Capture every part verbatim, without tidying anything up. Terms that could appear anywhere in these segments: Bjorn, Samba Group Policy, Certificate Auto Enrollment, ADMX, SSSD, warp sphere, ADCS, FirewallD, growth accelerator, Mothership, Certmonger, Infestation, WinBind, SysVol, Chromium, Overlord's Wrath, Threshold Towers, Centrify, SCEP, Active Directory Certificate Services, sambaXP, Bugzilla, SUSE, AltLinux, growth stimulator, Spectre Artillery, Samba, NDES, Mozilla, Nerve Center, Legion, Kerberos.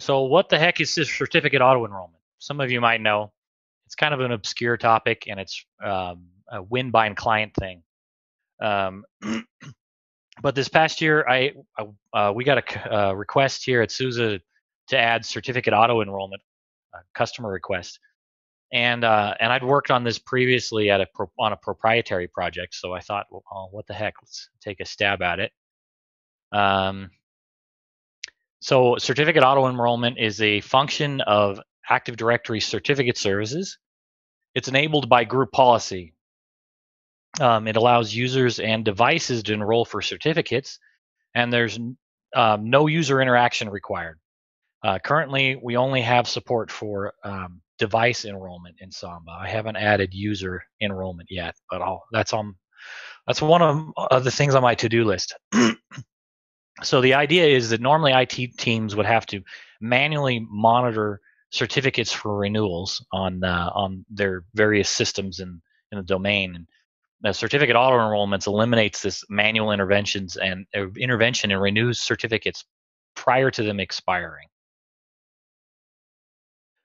So what the heck is this certificate auto enrollment? Some of you might know. It's kind of an obscure topic, and it's um, a WinBind client thing. Um, but this past year, I, I uh, we got a uh, request here at SUSE to add certificate auto enrollment, a customer request. And uh, and I'd worked on this previously at a pro on a proprietary project, so I thought, well, oh, what the heck? Let's take a stab at it. Um, so certificate auto enrollment is a function of Active Directory Certificate Services. It's enabled by Group Policy. Um, it allows users and devices to enroll for certificates, and there's um, no user interaction required. Uh, currently, we only have support for um, device enrollment in Samba. I haven't added user enrollment yet, but I'll, that's on that's one of, of the things on my to-do list. So the idea is that normally I T teams would have to manually monitor certificates for renewals on uh, on their various systems in in the domain. And the certificate auto enrollments eliminates this manual interventions and uh, intervention and renews certificates prior to them expiring.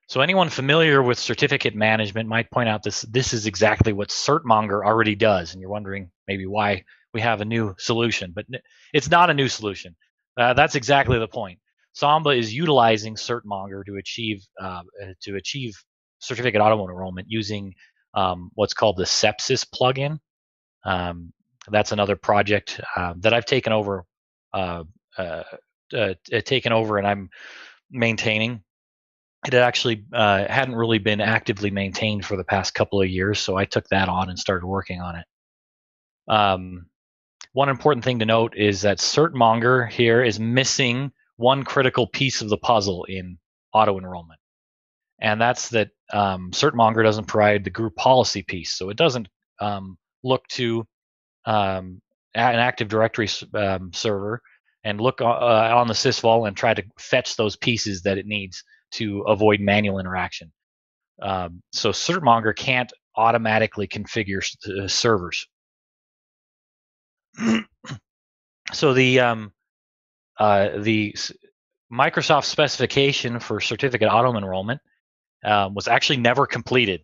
So anyone familiar with certificate management might point out this this is exactly what Certmonger already does, and you're wondering maybe why we have a new solution, but it's not a new solution. Uh, that's exactly the point. Samba is utilizing Certmonger to achieve uh, to achieve certificate auto enrollment using um, what's called the Sepsis plugin. Um, that's another project uh, that I've taken over, uh, uh, uh, taken over, and I'm maintaining. It actually uh, hadn't really been actively maintained for the past couple of years, so I took that on and started working on it. Um, one important thing to note is that Certmonger here is missing one critical piece of the puzzle in auto enrollment, and that's that um, Certmonger doesn't provide the group policy piece, so it doesn't um, look to um, an Active Directory um, server and look uh, on the SysVol and try to fetch those pieces that it needs to avoid manual interaction. Um, so Certmonger can't automatically configure uh, servers. So the um, uh, the Microsoft specification for certificate auto enrollment um, was actually never completed.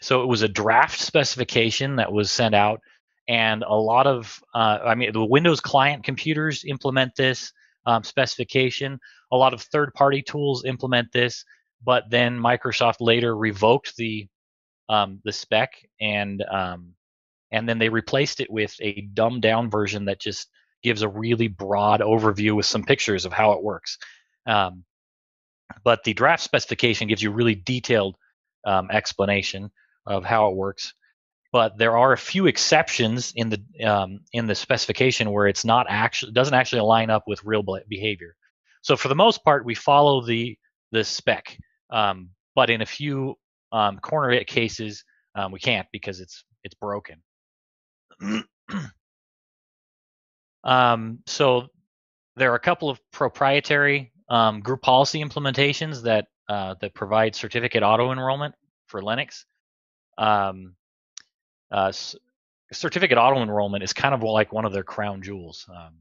So it was a draft specification that was sent out, and a lot of uh, I mean the Windows client computers implement this um, specification. A lot of third-party tools implement this, but then Microsoft later revoked the um, the spec, and um, and then they replaced it with a dumbed-down version that just gives a really broad overview with some pictures of how it works. Um, but the draft specification gives you really detailed um, explanation of how it works. But there are a few exceptions in the um, in the specification where it's not actually doesn't actually line up with real behavior. So for the most part, we follow the the spec, um, but in a few um, corner cases, um, we can't because it's it's broken. um, so there are a couple of proprietary um, group policy implementations that uh, that provide certificate auto enrollment for Linux. Um, uh, certificate auto enrollment is kind of like one of their crown jewels. Um,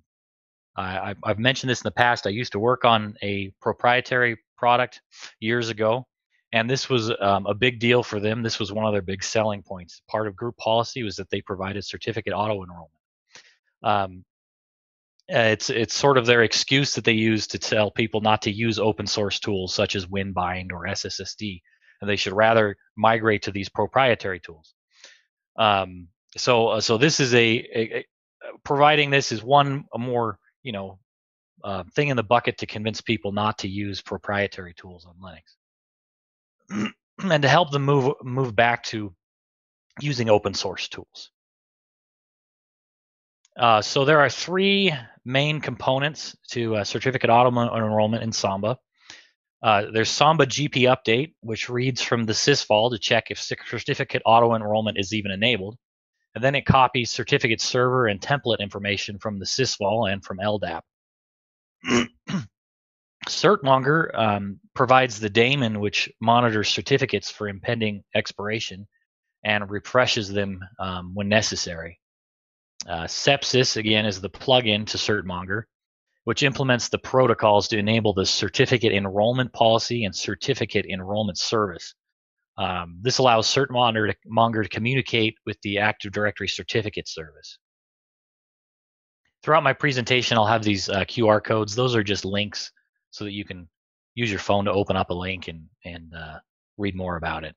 I, I've mentioned this in the past. I used to work on a proprietary product years ago, and this was um, a big deal for them. This was one of their big selling points. Part of group policy was that they provided certificate auto enrollment. Um, it's it's sort of their excuse that they use to tell people not to use open source tools such as WinBind or S S S D, and they should rather migrate to these proprietary tools. Um, so uh, so this is a, a, a providing this is one a more you know, uh, thing in the bucket to convince people not to use proprietary tools on Linux, and to help them move move back to using open source tools. Uh, so there are three main components to uh, certificate auto enrollment in Samba. Uh, there's Samba G P update, which reads from the SysVol to check if certificate auto enrollment is even enabled. And then it copies certificate server and template information from the SysVol and from L D A P. Certmonger um, provides the daemon which monitors certificates for impending expiration and refreshes them um, when necessary. Uh, Sepsis, again, is the plugin to Certmonger, which implements the protocols to enable the certificate enrollment policy and certificate enrollment service. Um, this allows Certmonger to, to communicate with the Active Directory Certificate Service. Throughout my presentation, I'll have these uh, Q R codes. Those are just links so that you can use your phone to open up a link and, and uh, read more about it.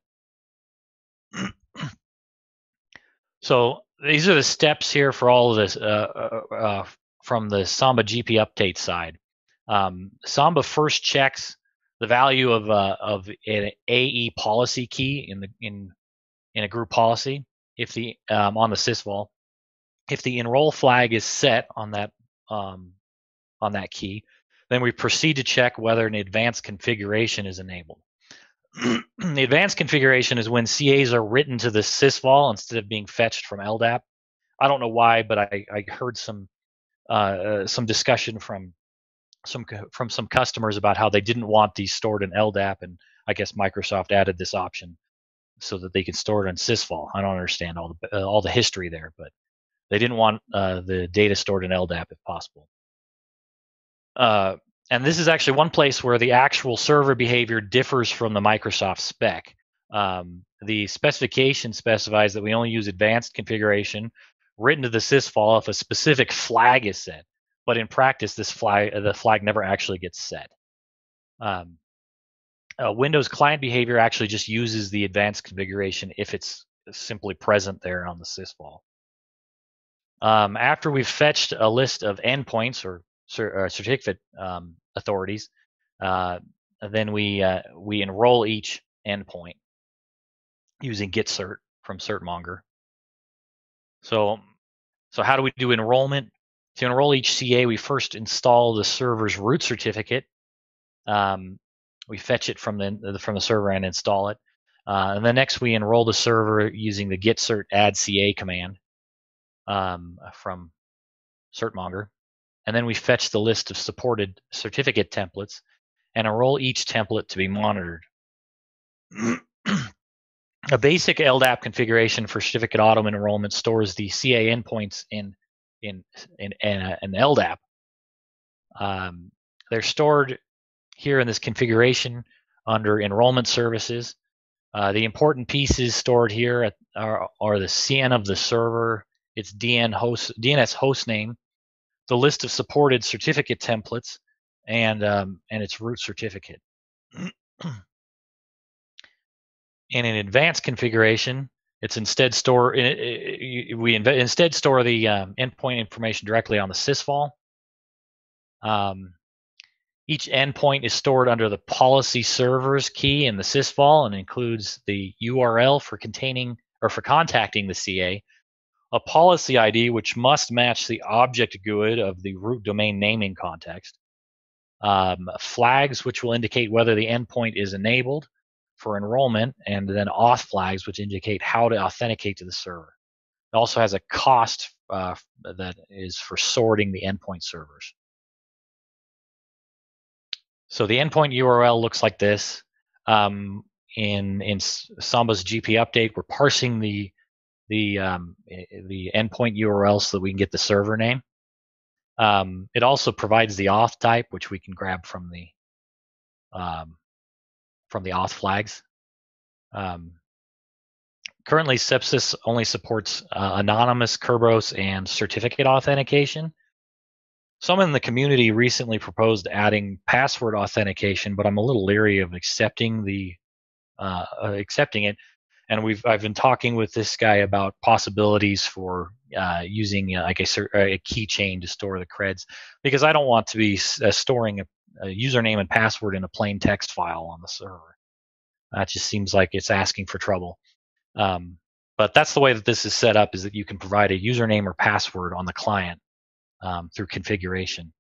So these are the steps here for all of this uh, uh, uh, from the Samba G P update side. Um, Samba first checks the value of uh, of an A E policy key in the in in a group policy if the um, on the SysVol. If the enroll flag is set on that um, on that key, then we proceed to check whether an advanced configuration is enabled. The advanced configuration is when C As are written to the SysVol instead of being fetched from L D A P. I don't know why, but I, I heard some uh, some discussion from some from some customers about how they didn't want these stored in L D A P, and I guess Microsoft added this option so that they could store it on SysVol. I don't understand all the all the history there, but they didn't want uh, the data stored in L D A P if possible. Uh, and this is actually one place where the actual server behavior differs from the Microsoft spec. Um, the specification specifies that we only use advanced configuration written to the SysVol if a specific flag is set. But in practice, this flag, the flag never actually gets set. Um, uh, Windows client behavior actually just uses the advanced configuration if it's simply present there on the SysVol. Um, after we've fetched a list of endpoints or, or certificate um, authorities, uh, then we uh, we enroll each endpoint using git cert from Certmonger. So, so how do we do enrollment? To enroll each C A, we first install the server's root certificate. Um, we fetch it from the from the server and install it. Uh, and then next, we enroll the server using the git cert add C A command um, from Certmonger. And then we fetch the list of supported certificate templates and enroll each template to be monitored. A basic L D A P configuration for certificate auto enrollment stores the C A endpoints in In, in, in an L D A P. Um, they're stored here in this configuration under enrollment services. Uh, the important pieces stored here at, are, are the C N of the server, its D N host, D N S host name, the list of supported certificate templates, and, um, and its root certificate. In an advanced configuration, It's instead store we instead store the um, endpoint information directly on the SysVol. Um, each endpoint is stored under the policy servers key in the SysVol and includes the U R L for containing or for contacting the C A, a policy I D which must match the object G U I D of the root domain naming context, um, flags which will indicate whether the endpoint is enabled for enrollment, and then auth flags which indicate how to authenticate to the server. It also has a cost uh, that is for sorting the endpoint servers. So the endpoint U R L looks like this. Um, in in Samba's G P update, we're parsing the the um, the endpoint U R L so that we can get the server name. Um, it also provides the auth type, which we can grab from the um, from the auth flags. Um, currently, Sepsis only supports uh, anonymous Kerberos and certificate authentication. Someone in the community recently proposed adding password authentication, but I'm a little leery of accepting the uh, accepting it. And we've I've been talking with this guy about possibilities for uh, using uh, like a, a keychain to store the creds, because I don't want to be uh, storing a a username and password in a plain text file on the server. That just seems like it's asking for trouble. Um, but that's the way that this is set up, is that you can provide a username or password on the client um, through configuration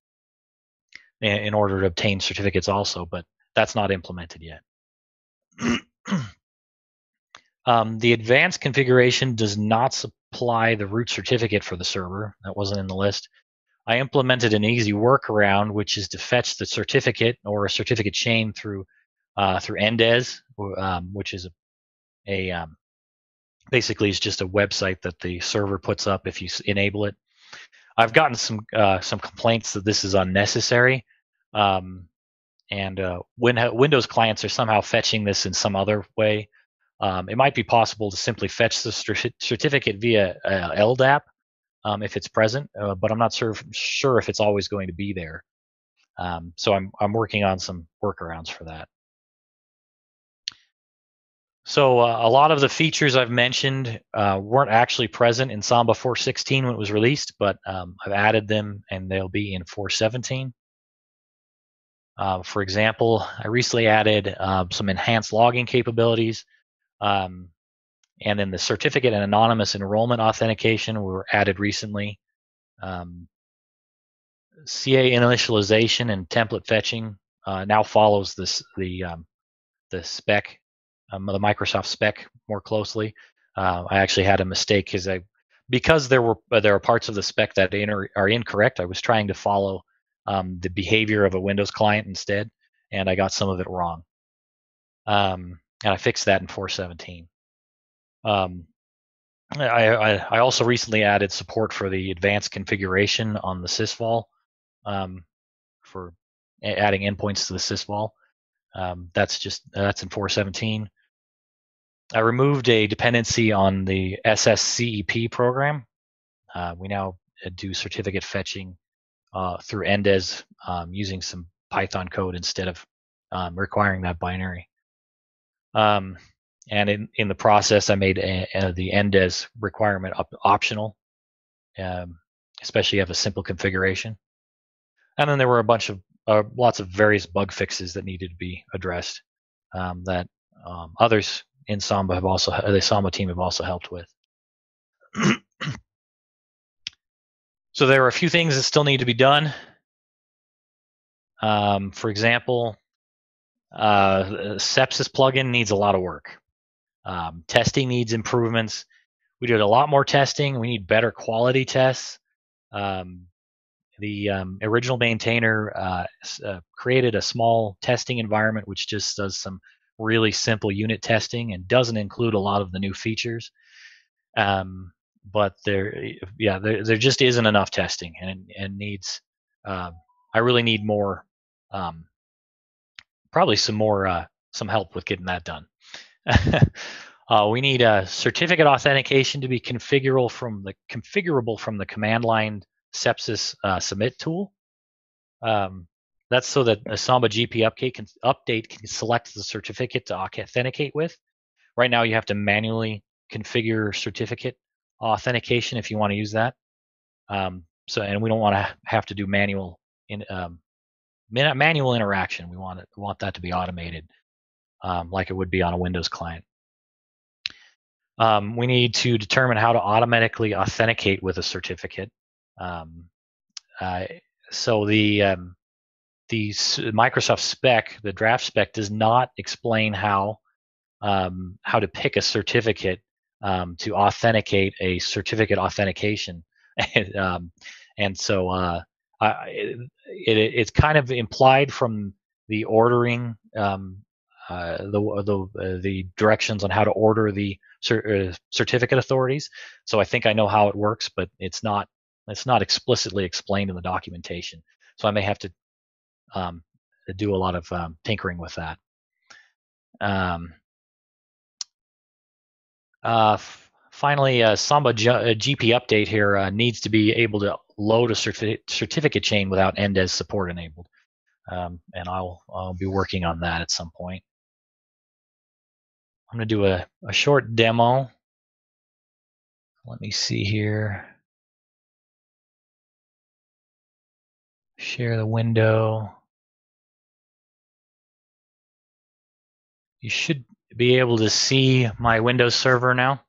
in, in order to obtain certificates also, but that's not implemented yet. um, the advanced configuration does not supply the root certificate for the server. That wasn't in the list. I implemented an easy workaround, which is to fetch the certificate or a certificate chain through uh, through N D E S, um, which is a, a um, basically is just a website that the server puts up if you enable it. I've gotten some uh, some complaints that this is unnecessary, um, and uh, when Windows clients are somehow fetching this in some other way, um, it might be possible to simply fetch the certificate via uh, L D A P um, if it's present, uh, but I'm not sure sure if it's always going to be there. Um, so I'm I'm working on some workarounds for that. So uh, a lot of the features I've mentioned uh, weren't actually present in Samba four sixteen when it was released, but um, I've added them and they'll be in four seventeen. Uh, for example, I recently added uh, some enhanced logging capabilities, um, and then the certificate and anonymous enrollment authentication were added recently. Um, C A initialization and template fetching uh, now follows this, the, um, the spec. Um, the Microsoft spec more closely. Uh, I actually had a mistake because I, because there were uh, there are parts of the spec that inter are incorrect. I was trying to follow um, the behavior of a Windows client instead, and I got some of it wrong. Um, and I fixed that in four seventeen. Um, I, I I also recently added support for the advanced configuration on the SysVol, um, for adding endpoints to the SysVol. Um, that's just uh, that's in four seventeen. I removed a dependency on the S S C E P program. Uh, we now do certificate fetching uh, through N D E S um, using some Python code instead of um, requiring that binary. Um, and in, in the process, I made a, a, the N D E S requirement op optional, um, especially if you have a simple configuration. And then there were a bunch of Uh, lots of various bug fixes that needed to be addressed um, that um, others in Samba have also, the Samba team have also helped with. So there are a few things that still need to be done. Um, for example, uh, the Sepsis plugin needs a lot of work. Um, testing needs improvements. We did a lot more testing. We need better quality tests. Um, The um, original maintainer uh, uh, created a small testing environment which just does some really simple unit testing and doesn't include a lot of the new features. Um, but there, yeah, there, there just isn't enough testing, and it, it needs. Uh, I really need more, um, probably some more, uh, some help with getting that done. uh, we need a certificate authentication to be configurable from the configurable from the command line Sepsis uh, submit tool. Um, that's so that a Samba G P update can, update can select the certificate to authenticate with. Right now, you have to manually configure certificate authentication if you want to use that. Um, so, and we don't want to have to do manual in um, manual interaction. We want it, we want that to be automated, um, like it would be on a Windows client. Um, we need to determine how to automatically authenticate with a certificate. Um, uh, so the um, the Microsoft spec, the draft spec, does not explain how um, how to pick a certificate um, to authenticate a certificate authentication, um, and so uh, I, it, it, it's kind of implied from the ordering, um, uh, the the uh, the directions on how to order the cer uh, certificate authorities. So I think I know how it works, but it's not. It's not explicitly explained in the documentation, so I may have to um, do a lot of um, tinkering with that. Um, uh, finally, uh, Samba G uh, G P update here uh, needs to be able to load a certi certificate chain without N D E S support enabled, um, and I'll, I'll be working on that at some point. I'm going to do a, a short demo. Let me see here. Share the window. You should be able to see my Windows server now.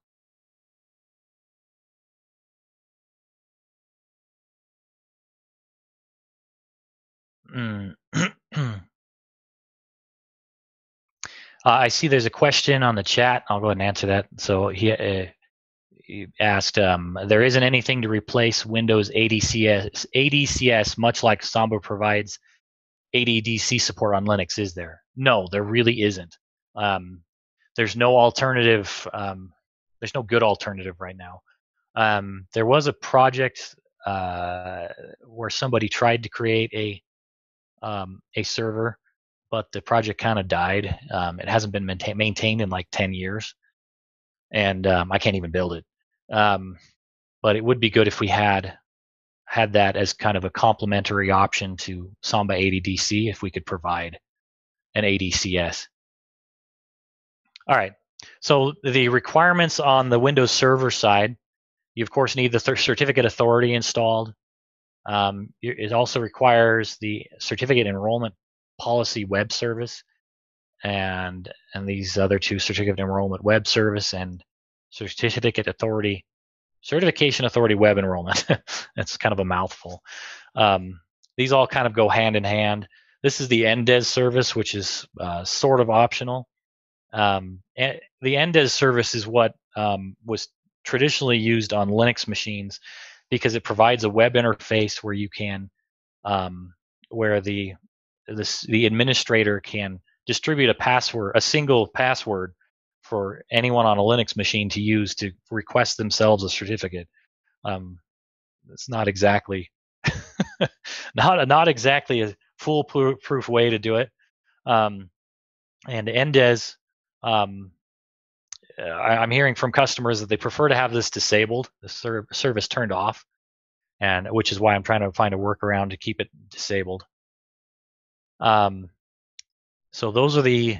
Mm. uh, I see there's a question on the chat. I'll go ahead and answer that. So he, uh, You asked, um, there isn't anything to replace Windows A D C S. A D C S, much like Samba provides A D D C support on Linux, is there? No, there really isn't. Um, there's no alternative. Um, there's no good alternative right now. Um, there was a project uh, where somebody tried to create a um, a server, but the project kind of died. Um, it hasn't been maintain maintained in like ten years, and um, I can't even build it. Um, but it would be good if we had had that as kind of a complementary option to Samba A D D C if we could provide an A D C S. All right, so the requirements on the Windows Server side, you of course need the certificate authority installed. Um, it also requires the certificate enrollment policy web service and and these other two, certificate enrollment web service and certificate authority, certification authority web enrollment. That's kind of a mouthful. Um, these all kind of go hand in hand. This is the N D E S service, which is uh, sort of optional. Um, and the N D E S service is what um, was traditionally used on Linux machines because it provides a web interface where you can, um, where the, the the administrator can distribute a password, a single password for anyone on a Linux machine to use to request themselves a certificate. Um, it's not exactly, not not exactly a foolproof way to do it. Um, and N D E S. Um, I, I'm hearing from customers that they prefer to have this disabled, the ser service turned off, and which is why I'm trying to find a workaround to keep it disabled. Um, so those are the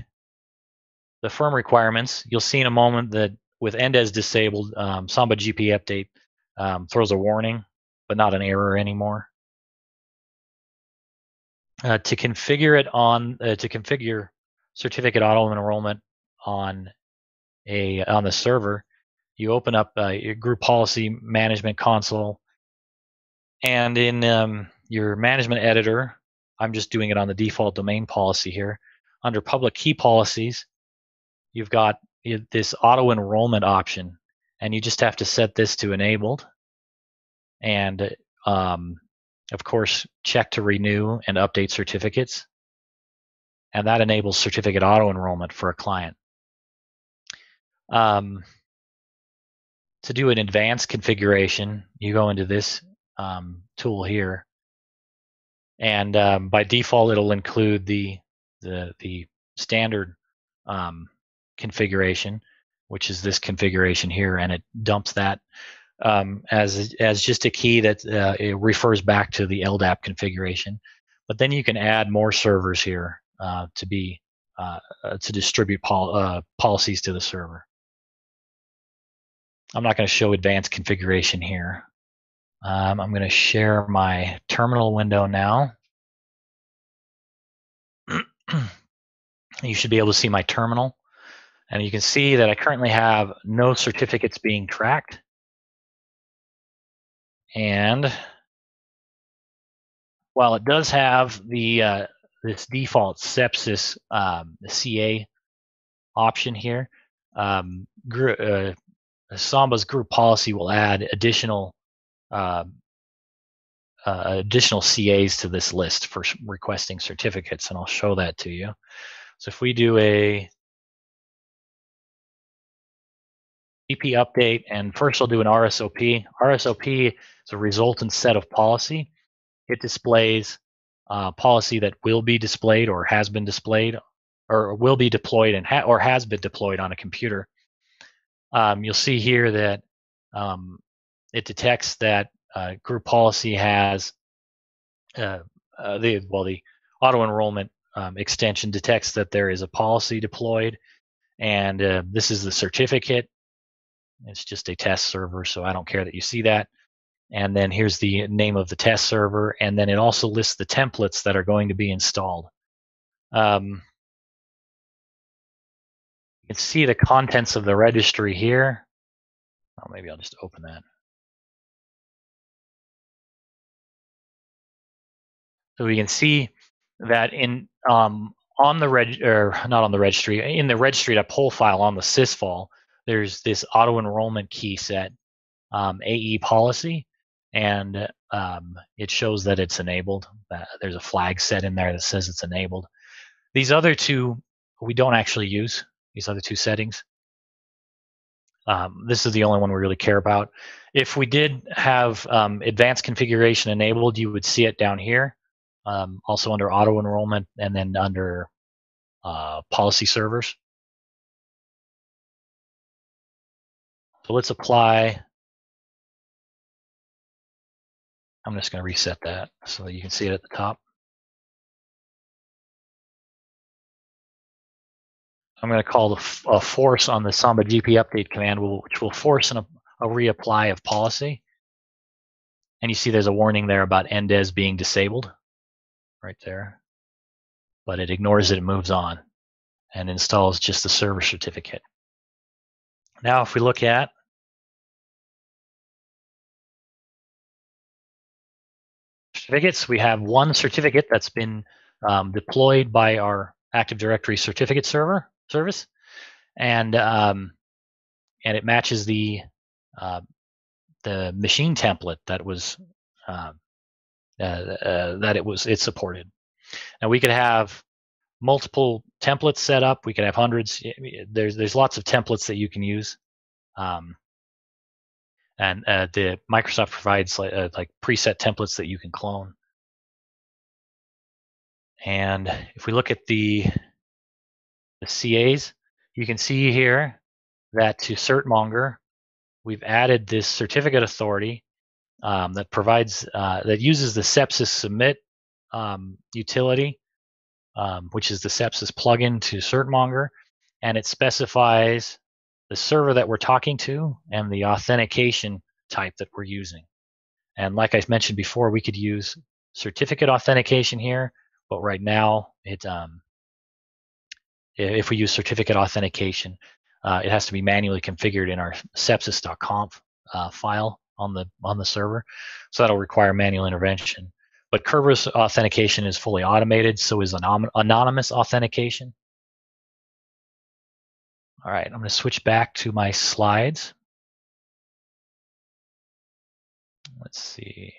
the firm requirements. You'll see in a moment that with N D E S disabled, um, Samba G P update um, throws a warning, but not an error anymore. Uh, to configure it on uh, to configure certificate auto enrollment on a on the server, you open up uh, your group policy management console, and in um, your management editor, I'm just doing it on the default domain policy here. Under public key policies, you've got this auto enrollment option, and you just have to set this to enabled, and um, of course check to renew and update certificates, and that enables certificate auto enrollment for a client. Um, to do an advanced configuration, you go into this um, tool here, and um, by default, it'll include the the, the standard um, configuration, which is this configuration here, and it dumps that um, as as just a key that uh, it refers back to the L D A P configuration. But then you can add more servers here uh, to be uh, to distribute pol uh, policies to the server. I'm not going to show advanced configuration here. Um, I'm going to share my terminal window now. You should be able to see my terminal. And you can see that I currently have no certificates being tracked. And while it does have the uh, this default sepsis um, C A option here, um, gr uh, Samba's group policy will add additional Uh, uh, additional C As to this list for requesting certificates, and I'll show that to you. So if we do a G P update, and first I'll do an R S O P. R S O P is a resultant set of policy. It displays uh, policy that will be displayed or has been displayed or will be deployed and ha or has been deployed on a computer. Um, you'll see here that um, it detects that uh, group policy has uh, uh, the well the auto enrollment um, extension detects that there is a policy deployed, and uh, this is the certificate. It's just a test server, so I don't care that you see that. And then here's the name of the test server, and then it also lists the templates that are going to be installed. Um, you can see the contents of the registry here. Oh, maybe I'll just open that. So we can see that in um, on the reg or not on the registry in the registry.pol file on the SysVol, there's this auto enrollment key set um, A E policy, and um, it shows that it's enabled. Uh, there's a flag set in there that says it's enabled. These other two we don't actually use. These other two settings. Um, this is the only one we really care about. If we did have um, advanced configuration enabled, you would see it down here, um, also under auto enrollment and then under uh, policy servers. So let's apply. I'm just going to reset that so that you can see it at the top. I'm going to call the a force on the Samba G P update command, which will force an, a reapply of policy. And you see there's a warning there about N D E S being disabled right there. But it ignores it and moves on and installs just the server certificate. Now if we look at certificates, we have one certificate that's been um, deployed by our Active Directory Certificate Server service, and um, and it matches the uh, the machine template that was uh, uh, uh, that it was it supported. Now we could have multiple templates set up. We could have hundreds. There's there's lots of templates that you can use, um, and uh, the Microsoft provides like, uh, like preset templates that you can clone. And if we look at the, the C As, you can see here that to Certmonger, we've added this certificate authority um, that provides uh, that uses the Sepsis submit um, utility, um, which is the Sepsis plugin to Certmonger, and it specifies the server that we're talking to and the authentication type that we're using. And like I mentioned before, we could use certificate authentication here. But right now, it um, if we use certificate authentication, uh, it has to be manually configured in our sepsis dot conf uh, file on the on the server, so that'll require manual intervention. But Kerberos authentication is fully automated, so is anon anonymous authentication. All right, I'm going to switch back to my slides. Let's see.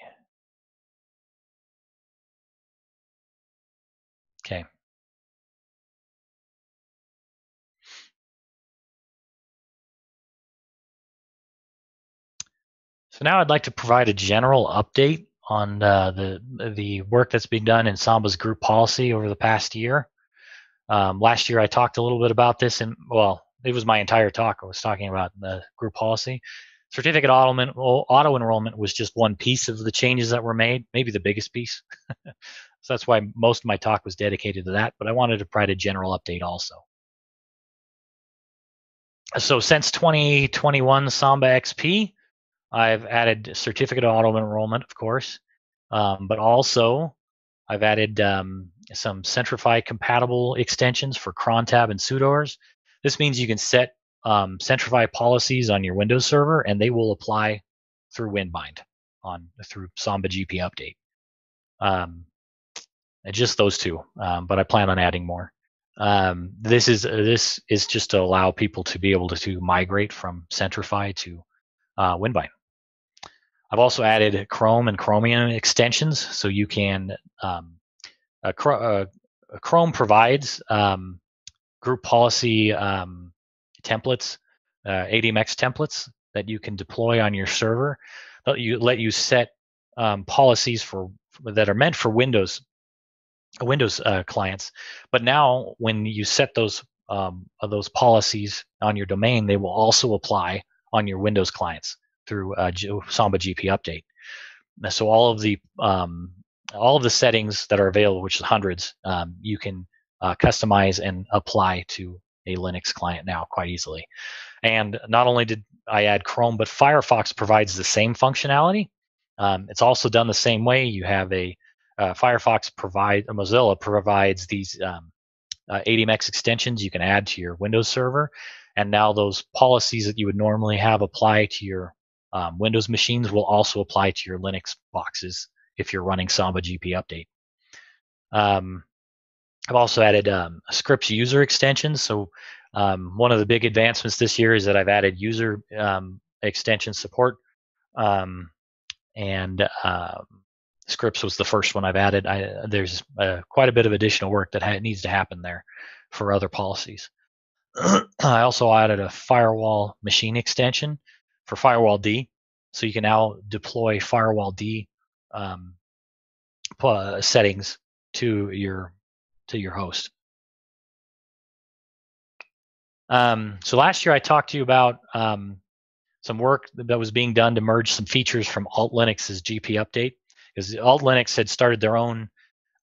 Okay. So now I'd like to provide a general update on uh, the the work that's been done in Samba's group policy over the past year. Um, last year I talked a little bit about this, and well, it was my entire talk. I was talking about the group policy. Certificate auto enrollment was just one piece of the changes that were made, maybe the biggest piece. So that's why most of my talk was dedicated to that, but I wanted to provide a general update also. So since twenty twenty-one samba X P, I've added certificate auto enrollment, of course, um, but also I've added um, some Centrify compatible extensions for crontab and sudoers. This means you can set um, Centrify policies on your Windows server, and they will apply through WinBind on through Samba G P update. Um, Just those two, um, but I plan on adding more. Um, this is uh, this is just to allow people to be able to, to migrate from Centrify to uh, WinBind. I've also added Chrome and Chromium extensions, so you can. Um, uh, uh, Chrome provides um, group policy um, templates, uh, A D M X templates that you can deploy on your server. That you let you set um, policies for that are meant for Windows. Windows uh, clients, but now when you set those um, those policies on your domain, they will also apply on your Windows clients through uh, Samba G P update. So all of the um, all of the settings that are available, which is hundreds, um, you can uh, customize and apply to a Linux client now quite easily. And not only did I add Chrome, but Firefox provides the same functionality. Um, it's also done the same way. You have a Uh, Firefox provides, Mozilla provides these um, uh, A D M X extensions you can add to your Windows server, and now those policies that you would normally have apply to your um, Windows machines will also apply to your Linux boxes if you're running Samba G P update. Um, I've also added um, scripts user extensions. So um, one of the big advancements this year is that I've added user um, extension support, um, and uh, Scripts was the first one I've added. I, there's uh, quite a bit of additional work that ha needs to happen there for other policies. I also added a firewall machine extension for FirewallD, so you can now deploy FirewallD um, settings to your to your host. Um, so last year I talked to you about um, some work that was being done to merge some features from AltLinux's G P update, because AltLinux had started their own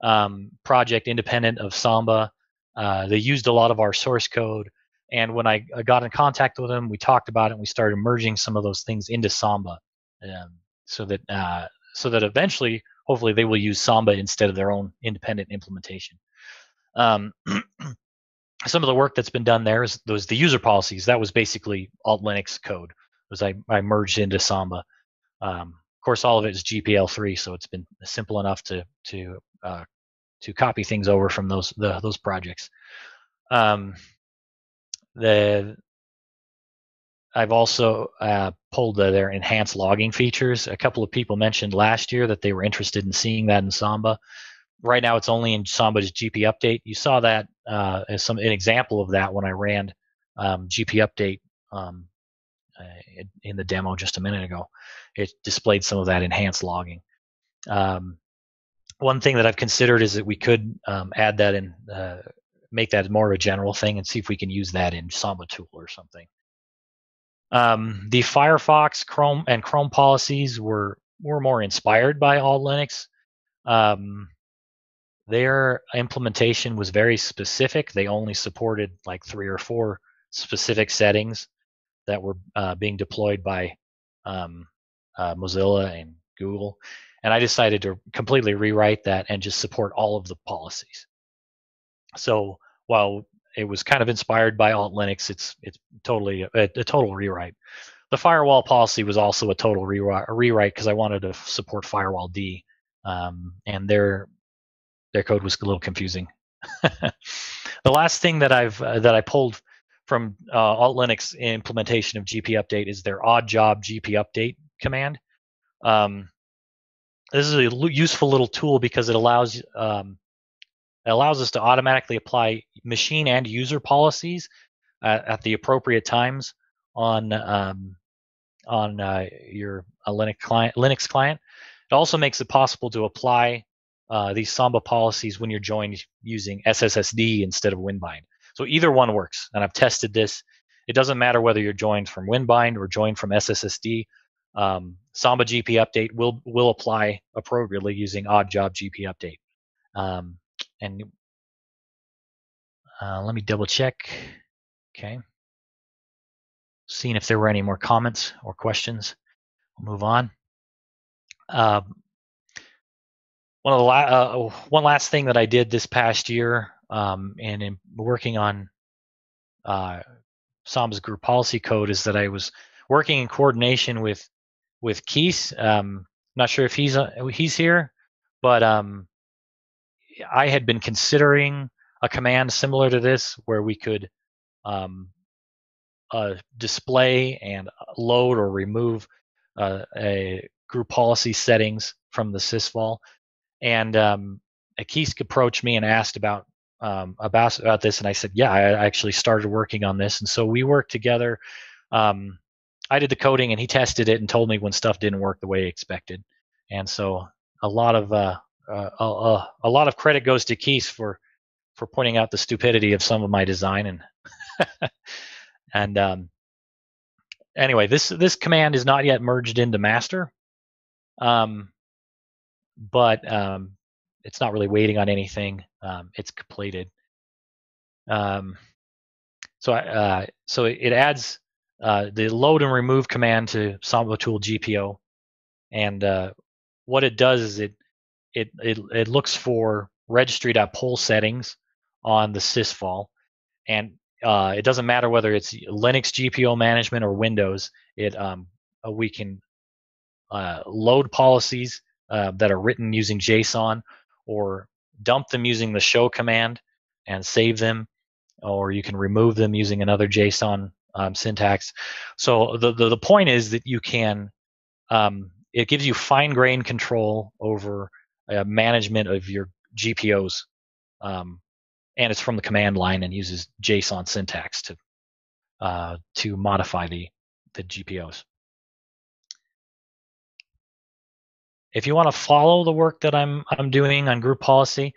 um, project independent of Samba. Uh, they used a lot of our source code, and when I, I got in contact with them, we talked about it, and we started merging some of those things into Samba, um, so that uh, so that eventually, hopefully, they will use Samba instead of their own independent implementation. Um, Some of the work that's been done there is those the user policies. That was basically AltLinux code. It was I, I merged into Samba. Um, of course, all of it is G P L three, so it's been simple enough to to uh, to copy things over from those the, those projects. Um, the I've also uh, pulled the, their enhanced logging features. A couple of people mentioned last year that they were interested in seeing that in Samba. Right now, it's only in Samba's G P update. You saw that uh, as some an example of that when I ran um, G P update um, uh, in the demo just a minute ago. It displayed some of that enhanced logging. Um, one thing that I've considered is that we could um, add that and uh, make that more of a general thing and see if we can use that in Samba tool or something. Um, the Firefox, Chrome, and Chrome policies were were more inspired by AltLinux. Um, Their implementation was very specific. They only supported like three or four specific settings that were uh, being deployed by um, uh, Mozilla and Google. And I decided to completely rewrite that and just support all of the policies. So while it was kind of inspired by AltLinux, it's it's totally a, a total rewrite. The firewall policy was also a total rewrite rewrite because I wanted to support FirewallD, um, and their Their code was a little confusing. The last thing that I've uh, that I pulled from uh, AltLinux implementation of G P update is their odd job G P update command. Um, this is a useful little tool because it allows um, it allows us to automatically apply machine and user policies uh, at the appropriate times on um, on uh, your uh, Linux client. Linux client. It also makes it possible to apply Uh, these Samba policies when you're joined using S S S D instead of WinBind. So either one works, and I've tested this. It doesn't matter whether you're joined from WinBind or joined from S S S D. Um, Samba G P update will will apply appropriately using odd job G P update. Um, and uh, let me double check. Okay, seeing if there were any more comments or questions. We'll move on. Uh, One of the la uh, one last thing that I did this past year, um, and in working on uh, Samba's group policy code, is that I was working in coordination with with Keith. Um, not sure if he's uh, he's here, but um, I had been considering a command similar to this, where we could um, uh, display and load or remove uh, a group policy settings from the SysVol. And um, Akisk approached me and asked about, um, about about this, and I said, yeah, I actually started working on this. And so we worked together. Um, I did the coding, and he tested it and told me when stuff didn't work the way he expected. And so a lot of uh, uh, uh, a lot of credit goes to Akisk for for pointing out the stupidity of some of my design. And and um, anyway, this this command is not yet merged into master. Um, But um, it's not really waiting on anything. Um, it's completed. Um, so I, uh, so it adds uh, the load and remove command to Samba tool G P O, and uh, what it does is it it it, it looks for registry.poll settings on the SysVol, and uh, it doesn't matter whether it's Linux G P O management or Windows. It um, we can uh, load policies Uh, that are written using JSON, or dump them using the show command and save them, or you can remove them using another JSON um, syntax. So the, the the point is that you can um, it gives you fine-grained control over uh, management of your G P Os, um, and it's from the command line and uses JSON syntax to uh, to modify the the G P Os. If you want to follow the work that I'm I'm doing on group policy,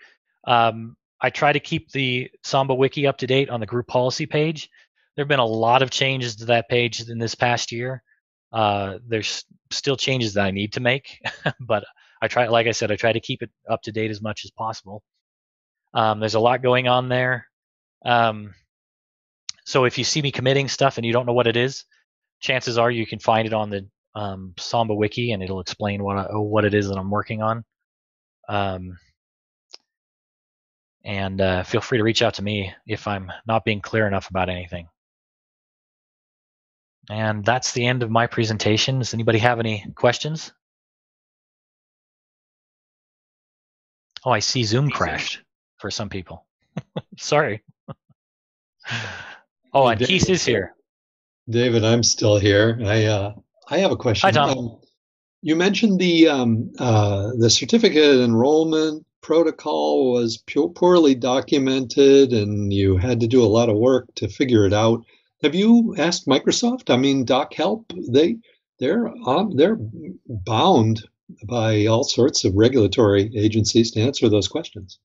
um, I try to keep the Samba Wiki up to date on the group policy page. There have been a lot of changes to that page in this past year. Uh, there's still changes that I need to make, but I try, like I said, I try to keep it up to date as much as possible. Um, there's a lot going on there. Um, so if you see me committing stuff and you don't know what it is, chances are you can find it on the um, Samba Wiki, and it'll explain what I, what it is that I'm working on. Um, and uh, feel free to reach out to me if I'm not being clear enough about anything. And that's the end of my presentation. Does anybody have any questions? Oh, I see Zoom crashed for some people. Sorry. Oh, and Keith is here. David, I'm still here. I uh, I have a question. Hi, Tom. Um, you mentioned the um, uh, the certificate enrollment protocol was pu poorly documented, and you had to do a lot of work to figure it out. Have you asked Microsoft? I mean, DocHelp, they they're um, they're bound by all sorts of regulatory agencies to answer those questions.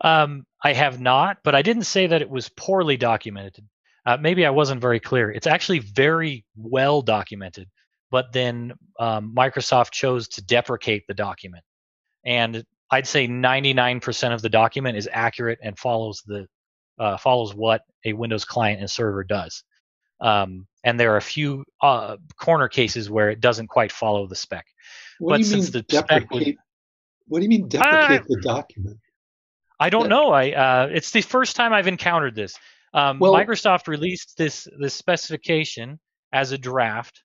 Um, I have not, but I didn't say that it was poorly documented. Uh, maybe I wasn't very clear. It's actually very well documented, but then um, Microsoft chose to deprecate the document. And I'd say ninety-nine percent of the document is accurate and follows the uh, follows what a Windows client and server does. Um, and there are a few uh, corner cases where it doesn't quite follow the spec. What but do you since mean the spec would, what do you mean deprecate uh, the document? I don't know. I uh, it's the first time I've encountered this. Um, well, Microsoft released this this specification as a draft,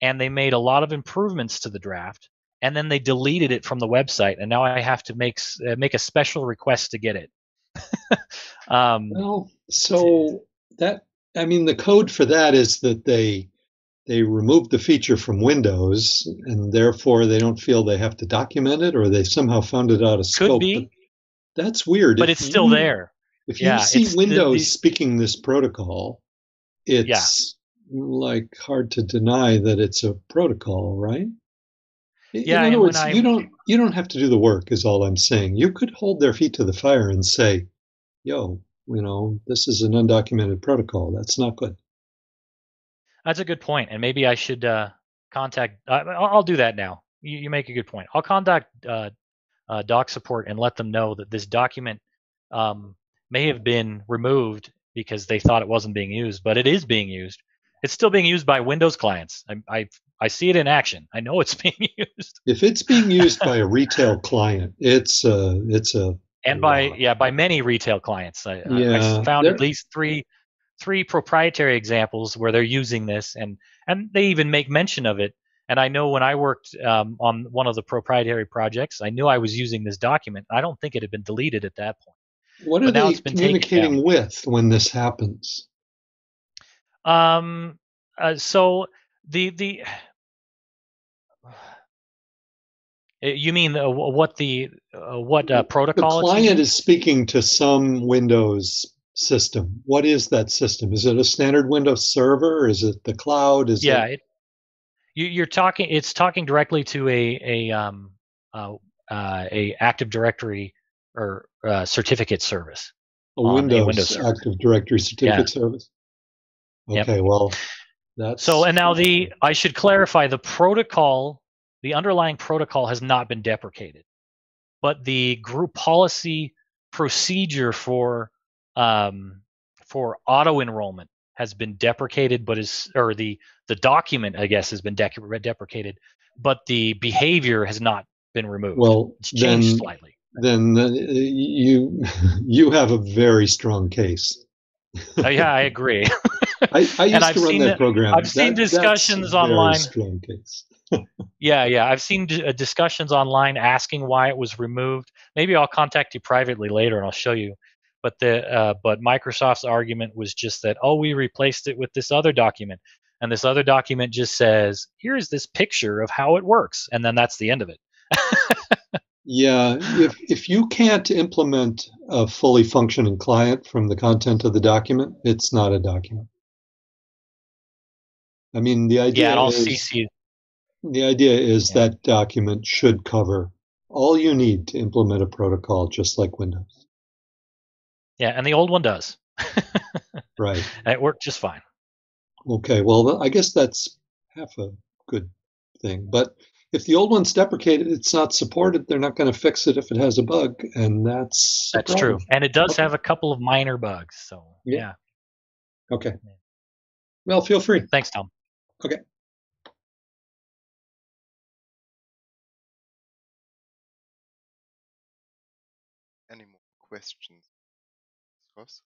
and they made a lot of improvements to the draft, and then they deleted it from the website, and now I have to make uh, make a special request to get it. um, well, so that I mean the code for that is that they they removed the feature from Windows, and therefore they don't feel they have to document it, or they somehow found it out of scope. Could be. That's weird. But if it's still you, there. If you yeah, see Windows the, the, speaking this protocol, it's yeah. like hard to deny that it's a protocol, right? Yeah, in other words, I, you don't you don't have to do the work is all I'm saying. You could hold their feet to the fire and say, yo, you know, this is an undocumented protocol. That's not good. That's a good point. And maybe I should uh, contact uh, – I'll do that now. You, you make a good point. I'll contact uh, Uh, doc support and let them know that this document um, may have been removed because they thought it wasn't being used, but it is being used. It's still being used by Windows clients. I I, I see it in action. I know it's being used. If it's being used by a retail client, it's uh, it's a and by uh, yeah by many retail clients. I, yeah, I found at least three three proprietary examples where they're using this, and and they even make mention of it. And I know when I worked um, on one of the proprietary projects, I knew I was using this document. I don't think it had been deleted at that point. What are they communicating with when this happens? Um. Uh, so the the uh, you mean uh, what the uh, what uh, protocol? The client is speaking to some Windows system. What is that system? Is it a standard Windows server? Is it the cloud? Is yeah. It, it, You're talking. It's talking directly to a a um uh, uh, a Active Directory or uh, certificate service. A Windows, a Windows Active Directory certificate yeah. service. Okay, yep. Well, that's so. And now the I should clarify the protocol. The underlying protocol has not been deprecated, but the group policy procedure for um for auto enrollment has been deprecated, but is or the the document I guess has been de deprecated, but the behavior has not been removed. Well, it's changed then, slightly. Then uh, you you have a very strong case. Oh, yeah, I agree. I, I used I've to run that, that program. I've that, seen discussions that's online. Very strong case. yeah, yeah, I've seen uh, discussions online asking why it was removed. Maybe I'll contact you privately later and I'll show you. But the uh, but Microsoft's argument was just that, oh, we replaced it with this other document, and this other document just says, here's this picture of how it works, and then that's the end of it. Yeah, if, if you can't implement a fully functioning client from the content of the document, it's not a document. I mean, the idea yeah, is, C C. The idea is yeah. that document should cover all you need to implement a protocol, just like Windows. Yeah, and the old one does. Right. And it worked just fine. Okay, well, I guess that's half a good thing. But if the old one's deprecated, it's not supported. They're not going to fix it if it has a bug, and that's that's true. And it does okay. have a couple of minor bugs. So yeah. yeah. Okay. Well, feel free. Thanks, Tom. Okay. Any more questions, Ross?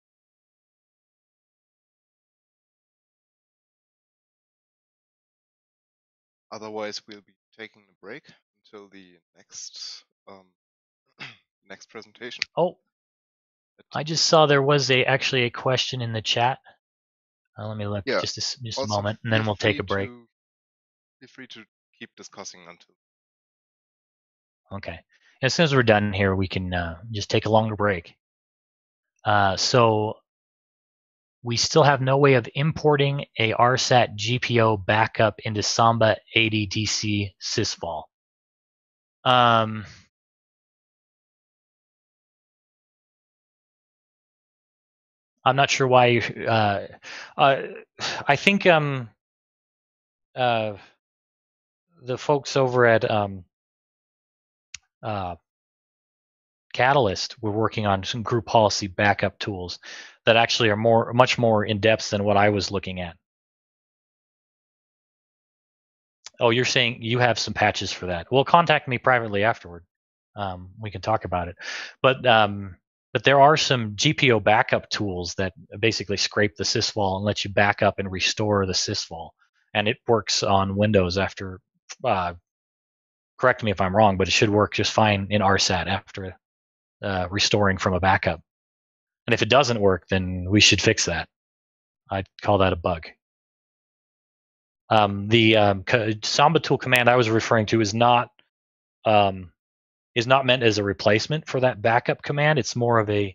Otherwise, we'll be taking a break until the next um, next presentation. Oh, I just saw there was a actually a question in the chat. Uh, let me look yeah. just a, just also, a moment, and then we'll take a break. To, feel free to keep discussing until. Okay, as soon as we're done here, we can uh, just take a longer break. Uh, so we still have no way of importing a R SAT G P O backup into Samba A D D C SysVol. Um, I'm not sure why. Uh, uh, I think um, uh, the folks over at um, uh, Catalyst were working on some group policy backup tools that actually are more, much more in depth than what I was looking at. Oh, you're saying you have some patches for that. Well, contact me privately afterward. Um, we can talk about it. But um, but there are some G P O backup tools that basically scrape the SysVol and let you back up and restore the SysVol. And it works on Windows after, uh, correct me if I'm wrong, but it should work just fine in R SAT after uh, restoring from a backup. And if it doesn't work, then we should fix that. I'd call that a bug. Um, the um, Samba tool command I was referring to is not um, is not meant as a replacement for that backup command. It's more of a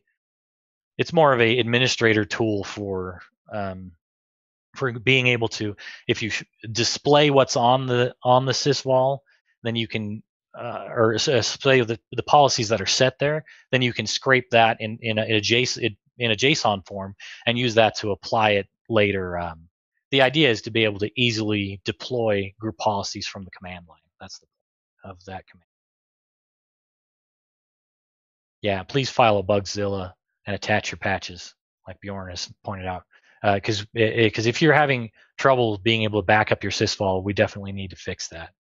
it's more of a administrator tool for um, for being able to, if you display what's on the on the SysVol, then you can. Uh, or uh, say the, the policies that are set there, then you can scrape that in, in, a, in, a JSON, in a JSON form and use that to apply it later. Um, the idea is to be able to easily deploy group policies from the command line. That's the point of that command. Yeah, please file a Bugzilla and attach your patches, like Bjorn has pointed out. Because uh, if you're having trouble being able to back up your SysVol, we definitely need to fix that.